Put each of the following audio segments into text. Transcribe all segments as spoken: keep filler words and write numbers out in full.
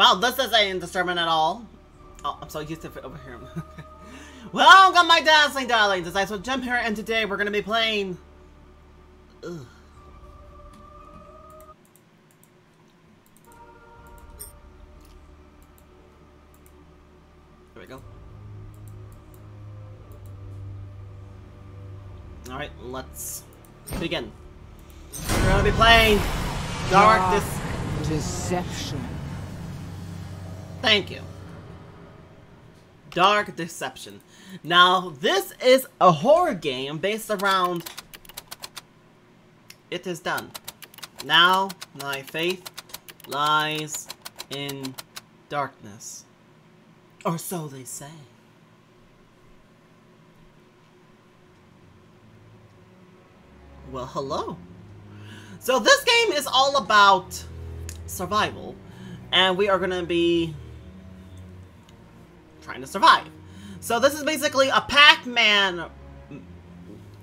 Well, this isn't disturbing at all. Oh, I'm so used to it over here. Welcome, my dazzling darlings. It's Ice with Jim here, and today we're gonna be playing. Ugh. There we go. All right, let's begin. We're gonna be playing Dark Des- Deception. Thank you. Dark Deception. Now, this is a horror game based around It Is Done. Now, my faith lies in darkness. Or so they say. Well, hello. So this game is all about survival, and we are going to be trying to survive. So this is basically a Pac-Man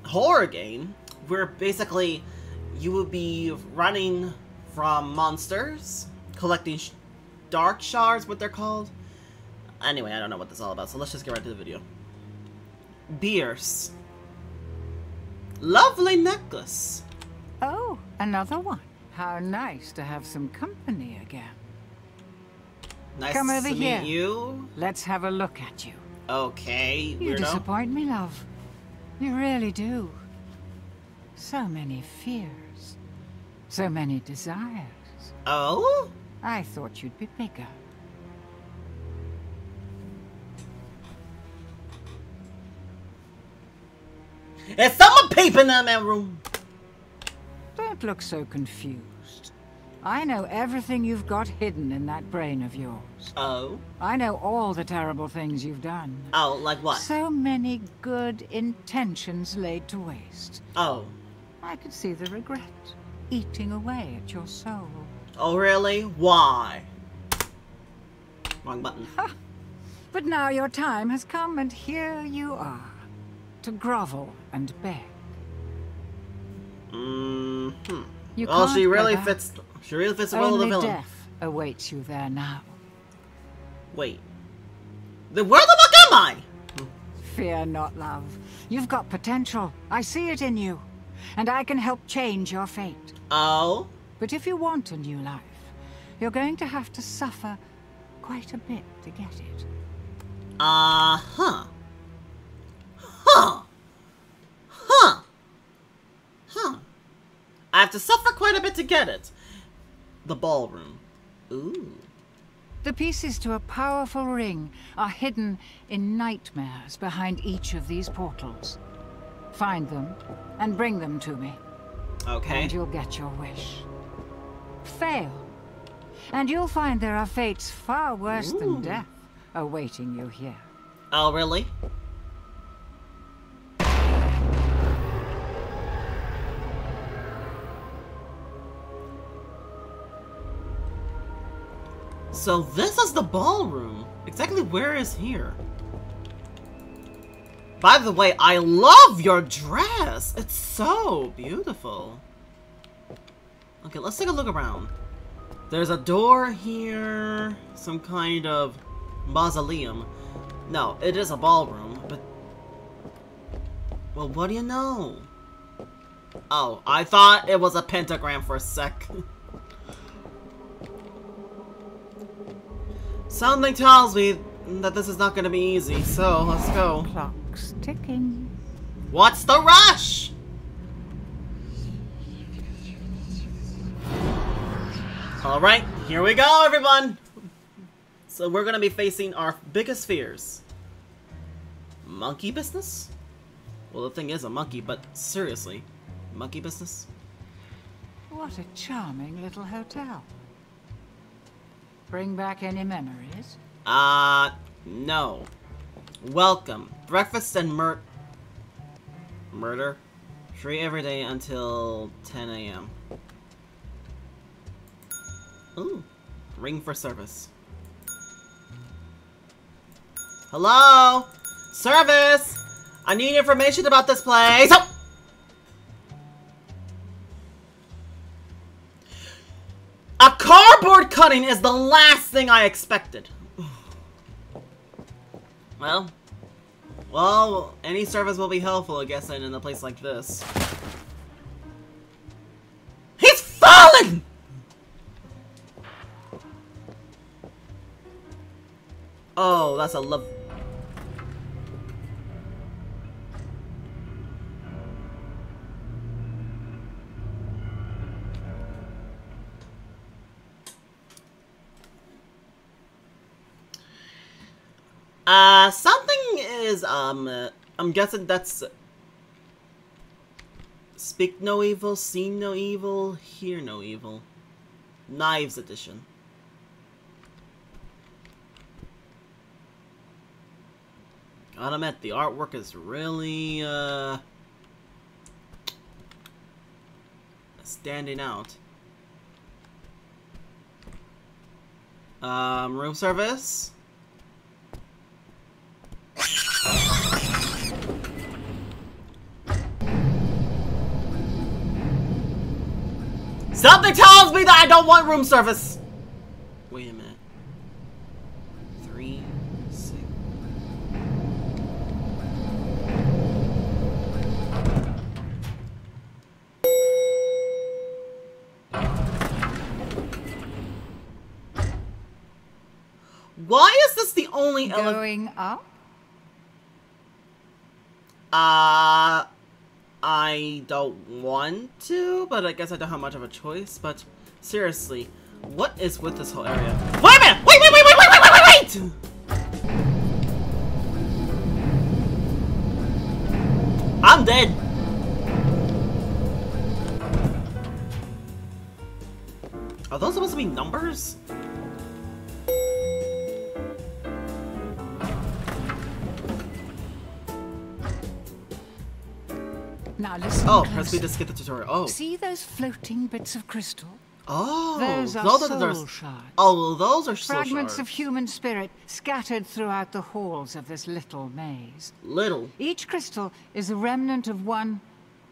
horror game where basically you will be running from monsters, collecting sh dark shards, what they're called. Anyway, I don't know what this is all about, so let's just get right to the video. Bierce. Lovely necklace. Oh, another one. How nice to have some company again. Nice Come over to here. Meet you. Let's have a look at you. Okay, weirdo. You disappoint me, love. You really do. So many fears. So many desires. Oh? I thought you'd be bigger. Is someone peeping in that room? Don't look so confused. I know everything you've got hidden in that brain of yours. Oh? I know all the terrible things you've done. Oh, like what? So many good intentions laid to waste. Oh. I could see the regret eating away at your soul. Oh, really? Why? Wrong button. Ha. But now your time has come, and here you are. To grovel and beg. Mm-hmm. You oh, she really fits. She really fits the role of the villain. Death awaits you there now. Wait. Then where the fuck am I? Fear not, love. You've got potential. I see it in you, and I can help change your fate. Oh. But if you want a new life, you're going to have to suffer quite a bit to get it. Uh huh. Huh. Huh. Huh. I have to suffer quite a bit to get it. The ballroom. Ooh. The pieces to a powerful ring are hidden in nightmares behind each of these portals. Find them and bring them to me. Okay. And you'll get your wish. Fail. And you'll find there are fates far worse Ooh. Than death awaiting you here. Oh, really? So this is the ballroom. Exactly where is here? By the way, I love your dress. It's so beautiful. Okay, let's take a look around. There's a door here. Some kind of mausoleum. No, it is a ballroom, but... Well, what do you know? Oh, I thought it was a pentagram for a sec. Something tells me that this is not going to be easy, so let's go. Clock's ticking. What's the rush? Alright, here we go, everyone! So we're going to be facing our biggest fears. Monkey business? Well, the thing is a monkey, but seriously, monkey business? What a charming little hotel. Bring back any memories? Uh, no. Welcome. Breakfast and mur- Murder? Free every day until ten A M Ooh. Ring for service. Hello? Service! I need information about this place! Oh! A cardboard cutting is the last thing I expected. Well, well, any service will be helpful, I guess, in a place like this. He's fallen! Oh, that's a love. Uh, something is, um, uh, I'm guessing that's... Uh, Speak no evil, see no evil, hear no evil. Knives edition. Gotta admit, the artwork is really, uh... standing out. Um, room service? Something tells me that I don't want room service! Wait a minute. Three, six... Why is this the only ele- Going up? Uh... I don't want to, but I guess I don't have much of a choice. But seriously, what is with this whole area? Wait a minute! Wait, wait, wait, wait, wait, wait, wait, wait! I'm dead. Are those supposed to be numbers? Now listen. Oh, press B to skip the tutorial. Oh. See those floating bits of crystal? Oh, those are those soul are, shards. Oh, those are soul fragments shards. Of human spirit scattered throughout the halls of this little maze. Little. Each crystal is a remnant of one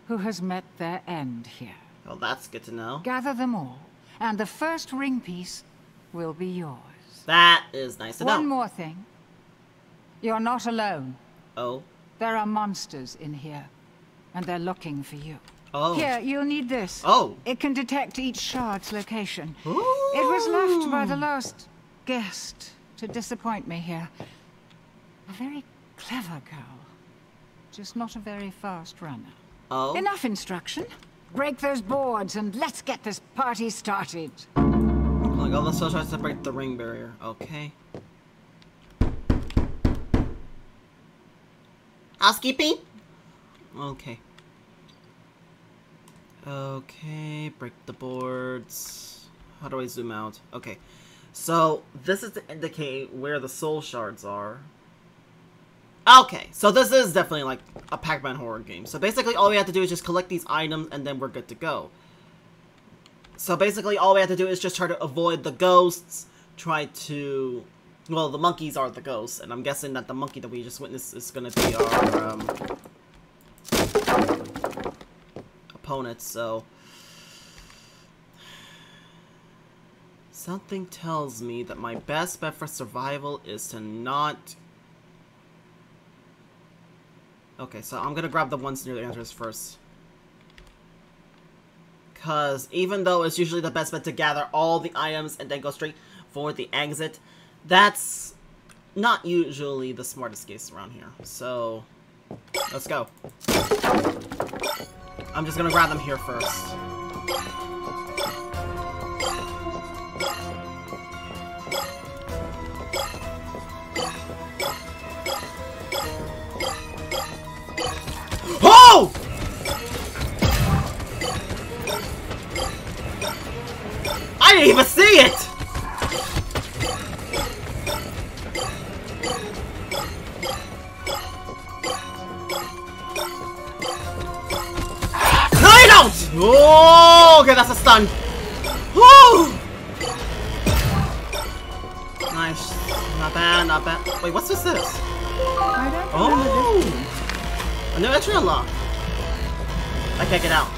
who has met their end here. Well, that's good to know. Gather them all, and the first ring piece will be yours. That is nice to know. One more thing. You're not alone. Oh. There are monsters in here. And they're looking for you. Oh. Here, you'll need this. Oh. It can detect each shard's location. Ooh. It was left by the last guest to disappoint me here. A very clever girl. Just not a very fast runner. Oh. Enough instruction. Break those boards and let's get this party started. Oh my god, let's try to break the ring barrier. Okay. Housekeeping? Okay. Okay, break the boards. How do I zoom out? Okay. So, this is to indicate where the soul shards are. Okay, so this is definitely like a Pac-Man horror game. So basically all we have to do is just collect these items and then we're good to go. So basically all we have to do is just try to avoid the ghosts, try to... Well, the monkeys are the ghosts, and I'm guessing that the monkey that we just witnessed is gonna be our, um... opponents, so something tells me that my best bet for survival is to not. Okay, so I'm gonna grab the ones near the answers first, cause even though it's usually the best bet to gather all the items and then go straight for the exit, that's not usually the smartest case around here. So let's go. I'm just gonna grab them here first. Oh! I didn't even see it! Oh, okay, that's a stun. Woo! Nice. Not bad, not bad. Wait, what's this? Is? I don't oh! This. I know that's real lock. I can't get out.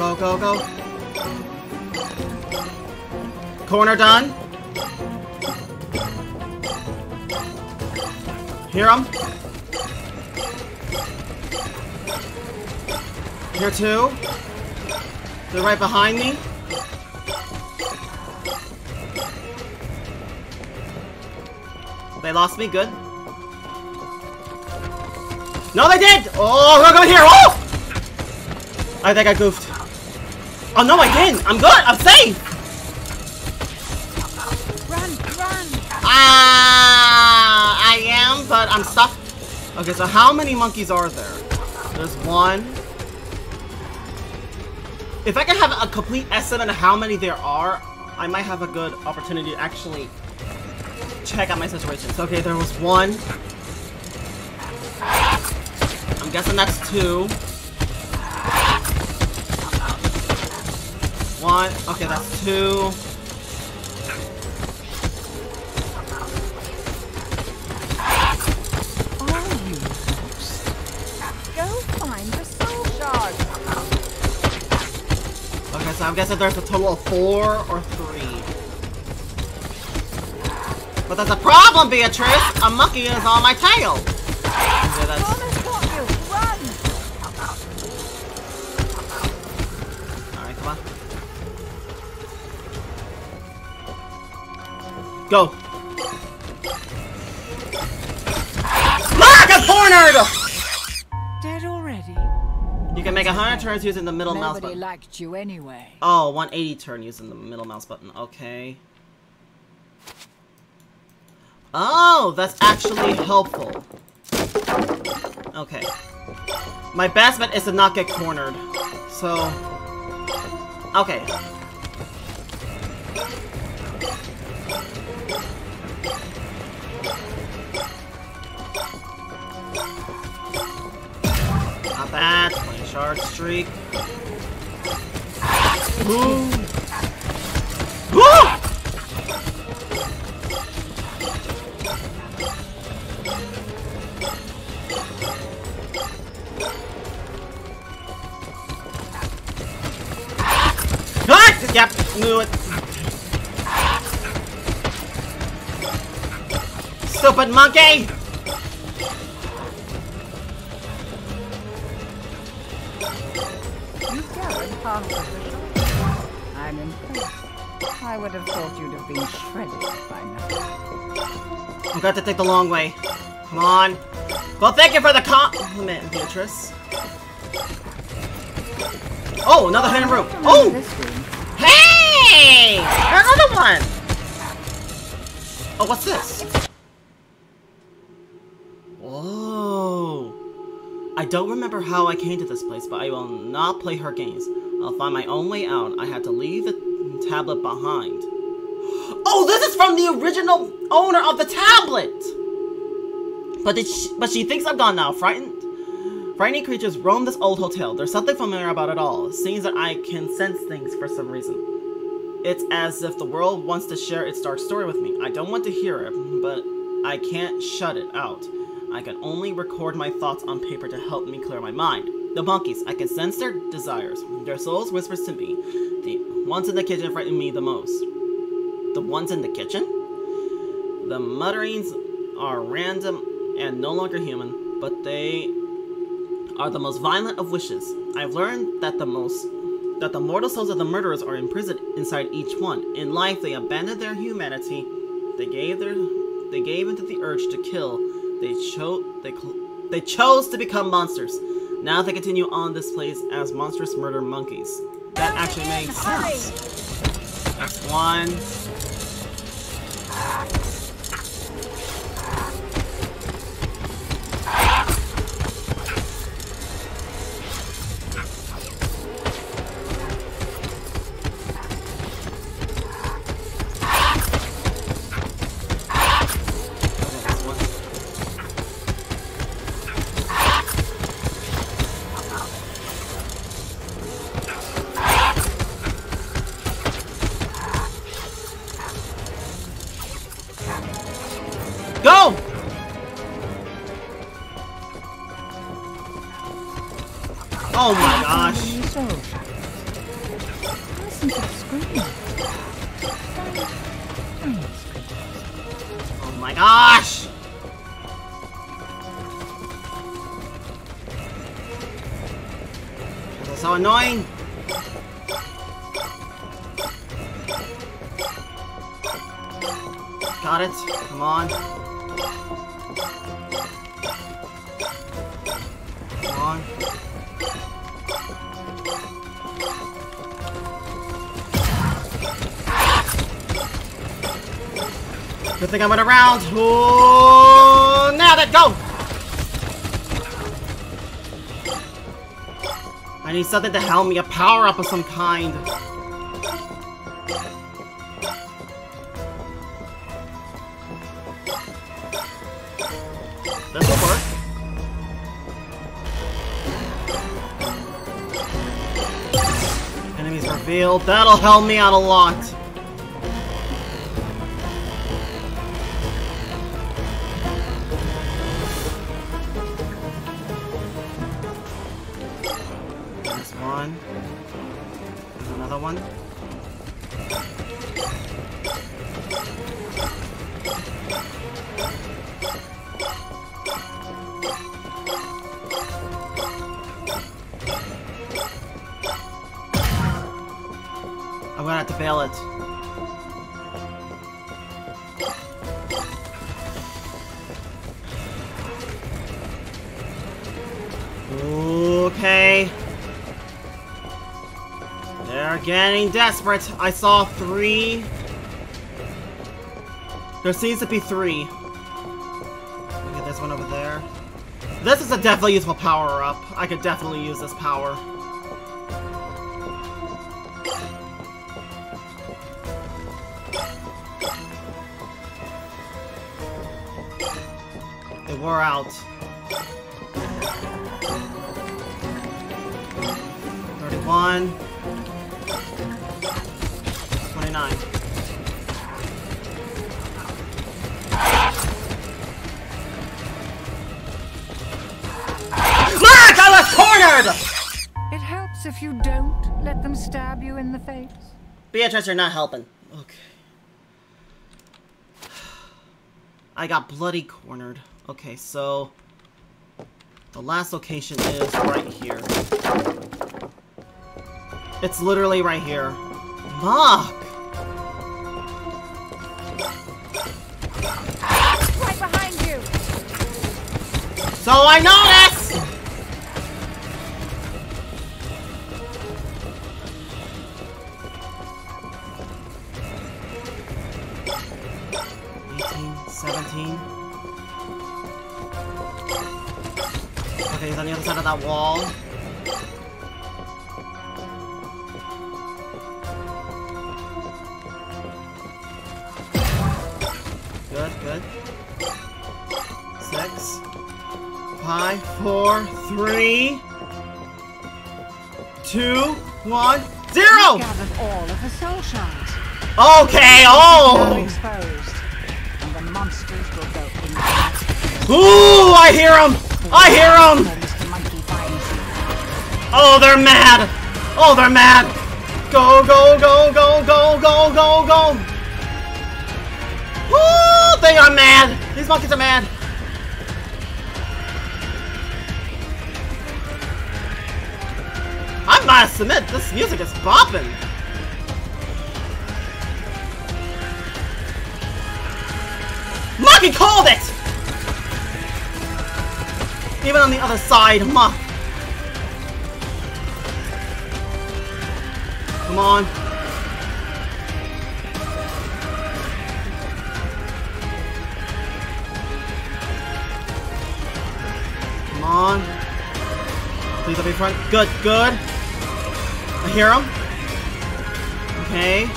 go, go, go. Corner done. Hear him. Here too. They're right behind me. They lost me, good. No, they did! Oh, we're going here! Oh! I think I goofed. Oh, no, I didn't! I'm good! I'm safe! Run, run! Ah! I am, but I'm stuck. Okay, so how many monkeys are there? There's one. If I can have a complete estimate of how many there are, I might have a good opportunity to actually check out my situations. Okay, there was one. I'm guessing that's two. One. Okay, that's two. Are you ghost? Go find the soul shard. Okay, so I'm guessing there's a total of four or three. But that's a problem, Beatrice! A monkey is on my tail! Okay, that's... Go! Mark a corner! Dead already. You can make a hundred turns using the middle mouse button. Nobody liked you anyway. Oh, one eighty turn using the middle mouse button. Okay. Oh, that's actually helpful. Okay. My best bet is to not get cornered. So. Okay. Not bad. twenty shard streak. Boom. Woo! Good! Yep, knew it. Stupid monkey! I'm impressed. I would have thought you'd have been shredded by now. I've got to take the long way. Come on. Well, thank you for the compliment, Beatrice. Oh, another hidden room. Oh! Hey! Another one! Oh, what's this? Whoa. I don't remember how I came to this place, but I will not play her games. I'll find my own way out. I had to leave the tablet behind. Oh, this is from the original owner of the tablet! But, did she, but she thinks I'm gone now, frightened. Frightening creatures roam this old hotel. There's something familiar about it all. It seems that I can sense things for some reason. It's as if the world wants to share its dark story with me. I don't want to hear it, but I can't shut it out. I can only record my thoughts on paper to help me clear my mind. The monkeys, I can sense their desires. Their souls whispers to me. The ones in the kitchen frighten me the most. The ones in the kitchen? The mutterings are random and no longer human, but they are the most violent of wishes. I've learned that the most that the mortal souls of the murderers are imprisoned inside each one. In life, they abandoned their humanity. They gave their they gave into the urge to kill. They chose they they chose to become monsters. Now they continue on this place as monstrous murder monkeys. That actually makes sense. That's one. Oh my gosh. Gosh! That's so annoying! Got it. Come on. Come on. Good thing I went around. Ooh, now that go! I need something to help me, a power-up of some kind. That'll help me out a lot. There's one. There's another one. I'm gonna have to bail it. Okay. They're getting desperate. I saw three. There seems to be three. Look at this one over there. This is a definitely useful power-up. I could definitely use this power. We're out. thirty-one. twenty-nine. Look! I was cornered! It helps if you don't let them stab you in the face. Beatrice, you're not helping. Okay. I got bloody cornered. Okay, so the last location is right here. It's literally right here. Malak! Right behind you. So I noticed. Eighteen, seventeen. Okay, he's on the other side of that wall. Good, good. Six. Five, four, three, two, one, zero! Gathered all of the soul shards. Okay, oh! Exposed, and the monsters will go in. Ooh, I hear him! I hear them! Oh, they're mad! Oh, they're mad! Go, go, go, go, go, go, go, go! Woo! They are mad! These monkeys are mad! I must admit, this music is bopping! Monkey called it! Even on the other side, ma. Come on. Come on. Please let me front. Good, good. I hear him. Okay.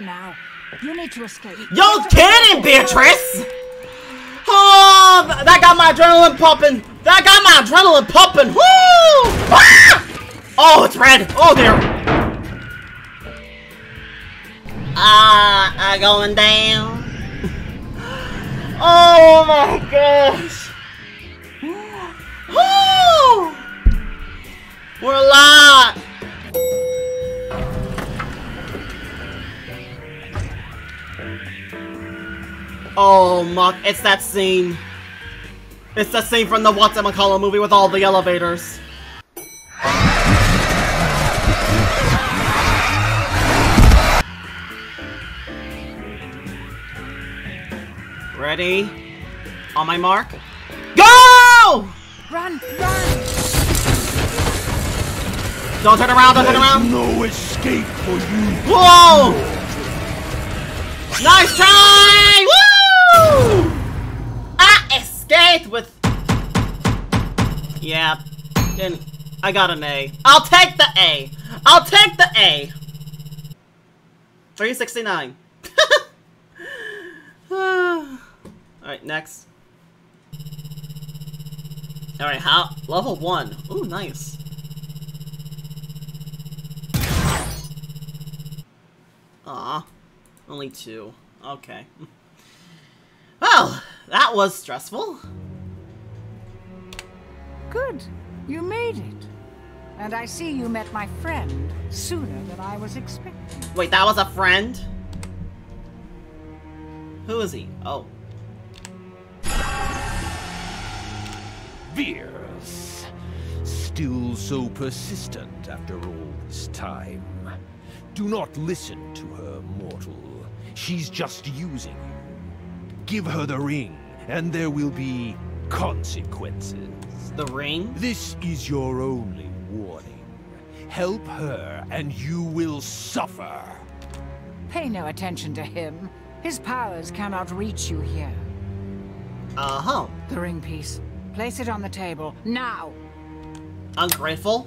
Now. You need to escape. You're kidding, Beatrice! Oh! Oh, that got my adrenaline pumping. That got my adrenaline pumping. Woo! Ah! Oh, it's red. Oh, there. Ah, I'm going down. Oh my gosh. Woo! We're alive. Oh, Muck, it's that scene. It's that scene from the whatchamacallit movie with all the elevators. Ready? On my mark? Go! Run, run! Don't turn around, don't turn around! There's no escape for you! Whoa! Nice try! Woo! I escaped with... Yeah, and I got an A. I'll take the A. I'll take the A. three sixty-nine. Alright, next. Alright, how? Level one. Ooh, nice. Aw, only two. Okay. Well, that was stressful. Good. You made it. And I see you met my friend sooner than I was expecting. Wait, that was a friend? Who is he? Oh. Bierce. Still so persistent after all this time. Do not listen to her, mortal. She's just using you. Give her the ring, and there will be consequences. The ring? This is your only warning. Help her, and you will suffer. Pay no attention to him. His powers cannot reach you here. Uh-huh. The ring piece. Place it on the table, now! Ungrateful?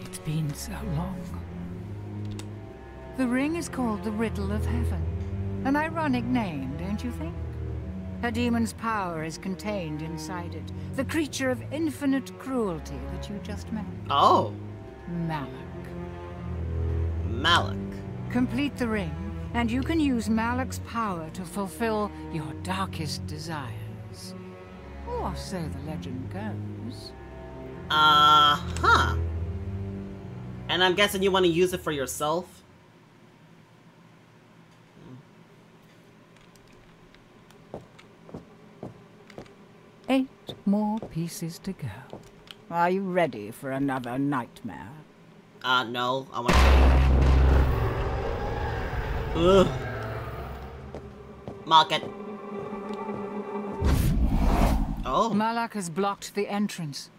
It's been so long. The ring is called the Riddle of Heaven. An ironic name, don't you think? Her demon's power is contained inside it. The creature of infinite cruelty that you just met. Oh. Malak. Malak. Complete the ring, and you can use Malak's power to fulfill your darkest desires. Or so the legend goes. Uh-huh. And I'm guessing you want to use it for yourself? Eight more pieces to go. Are you ready for another nightmare? Uh, no. I want to... Ugh. Market. Oh. Malak has blocked the entrance.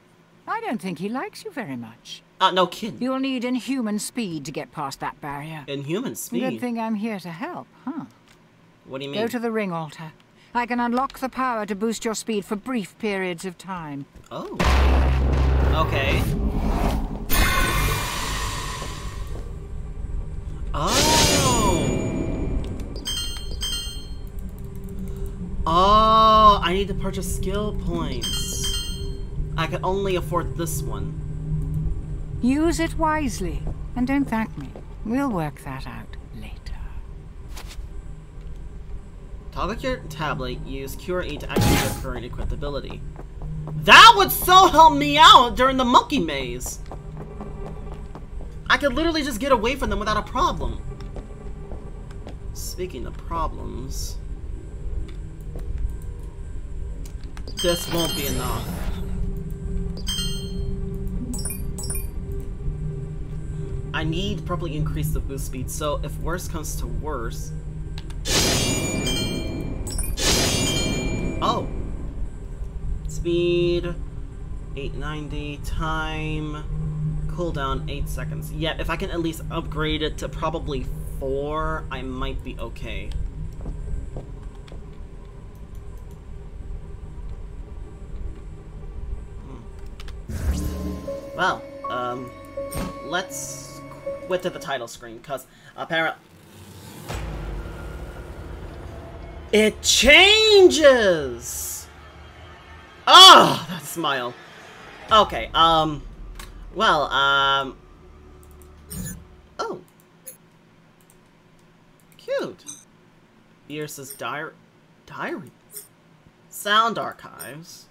I don't think he likes you very much. Uh, no kidding. You'll need inhuman speed to get past that barrier. Inhuman speed? Good thing I'm here to help, huh? What do you mean? Go to the ring altar. I can unlock the power to boost your speed for brief periods of time. Oh. Okay. Oh. Oh, I need to purchase skill points. I can only afford this one. Use it wisely, and don't thank me. We'll work that out. Toggle your tablet, use Q or E to activate your current equipped ability. That would so help me out during the monkey maze! I could literally just get away from them without a problem. Speaking of problems... This won't be enough. I need to probably increase the boost speed, so if worse comes to worse... Oh. Speed, eight ninety, time, cooldown, eight seconds. Yeah, if I can at least upgrade it to probably four, I might be okay. Hmm. Well, um, let's quit to the title screen, because apparently... It changes! Oh, that smile. Okay, um... Well, um... Oh. Cute. Bierce's diary... Diary? Sound archives.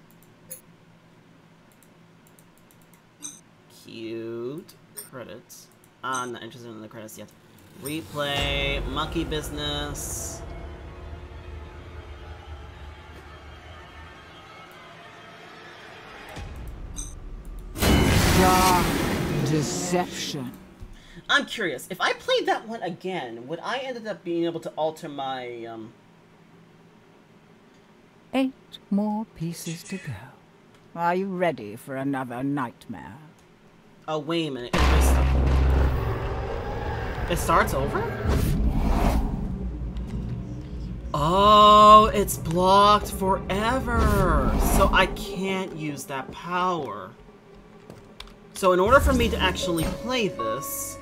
Cute. Credits. Ah, I'm not interested in the credits yet. Replay. Monkey business. Dark Deception. I'm curious. If I played that one again, would I end up being able to alter my, um... Eight more pieces to go. Are you ready for another nightmare? Oh, wait a minute. It starts over? Oh, it's blocked forever. So I can't use that power. So in order for me to actually play this...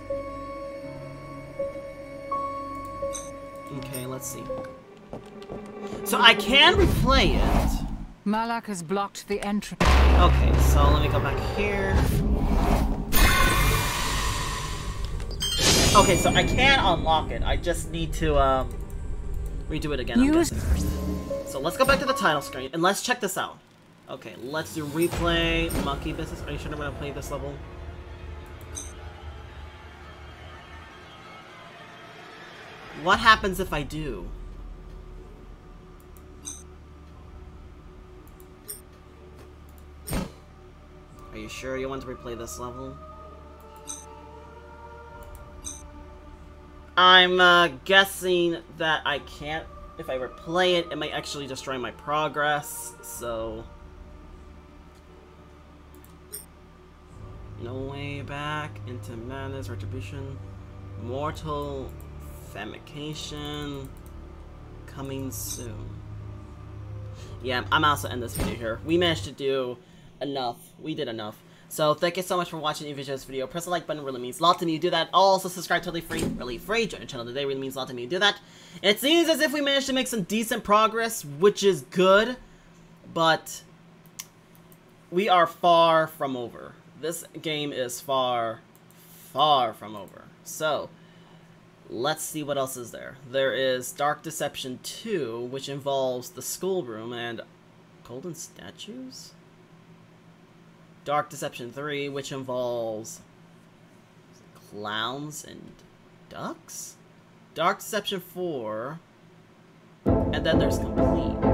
Okay, let's see. So I can replay it. Malak has blocked the entrance. Okay, so let me go back here. Okay, so I can unlock it. I just need to um, redo it again. Use so let's go back to the title screen and let's check this out. Okay, let's do replay, monkey business. Are you sure I'm gonna play this level? What happens if I do? Are you sure you want to replay this level? I'm uh, guessing that I can't. If I replay it, it might actually destroy my progress, so... No way back into madness, retribution, mortal famication, coming soon. Yeah, I'm also end this video here. We managed to do enough. We did enough. So thank you so much for watching and if you enjoyed this video. Press the like button, really means a lot to me. You do that. Also subscribe totally free, really free. Join the channel today, really means a lot to me. You do that. It seems as if we managed to make some decent progress, which is good, but we are far from over. This game is far, far from over. So, let's see what else is there. There is Dark Deception two, which involves the schoolroom and golden statues? Dark Deception three, which involves clowns and ducks? Dark Deception four, and then there's Complete.